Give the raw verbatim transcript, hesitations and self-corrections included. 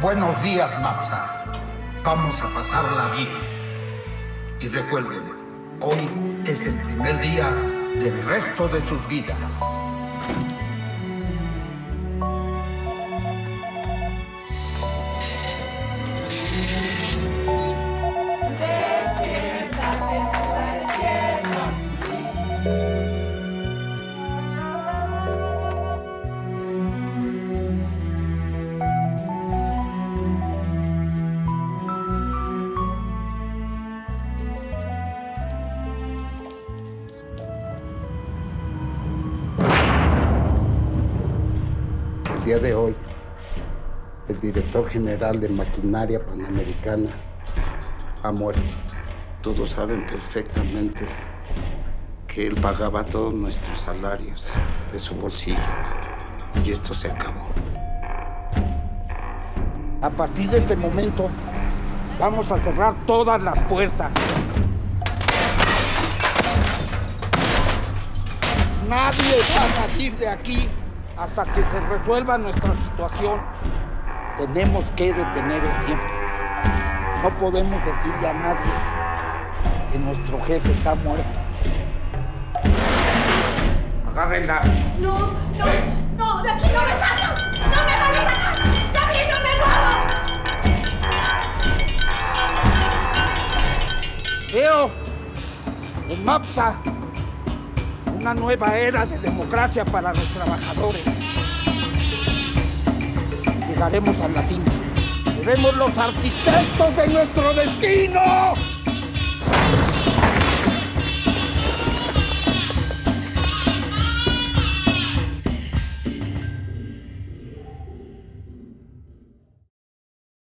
Buenos días, Mapsa. Vamos a pasarla bien. Y recuerden, hoy es el primer día del resto de sus vidas. El día de hoy, el director general de Maquinaria Panamericana ha muerto. Todos saben perfectamente que él pagaba todos nuestros salarios de su bolsillo y esto se acabó. A partir de este momento, vamos a cerrar todas las puertas. Nadie va a salir de aquí hasta que se resuelva nuestra situación. Tenemos que detener el tiempo. No podemos decirle a nadie que nuestro jefe está muerto. Agárrenla. No, no, no, de aquí no me salgo. No me van a sacar. De aquí no me muevo. Veo en Mapsa una nueva era de democracia para los trabajadores. Llegaremos a la cima. Seremos los arquitectos de nuestro destino.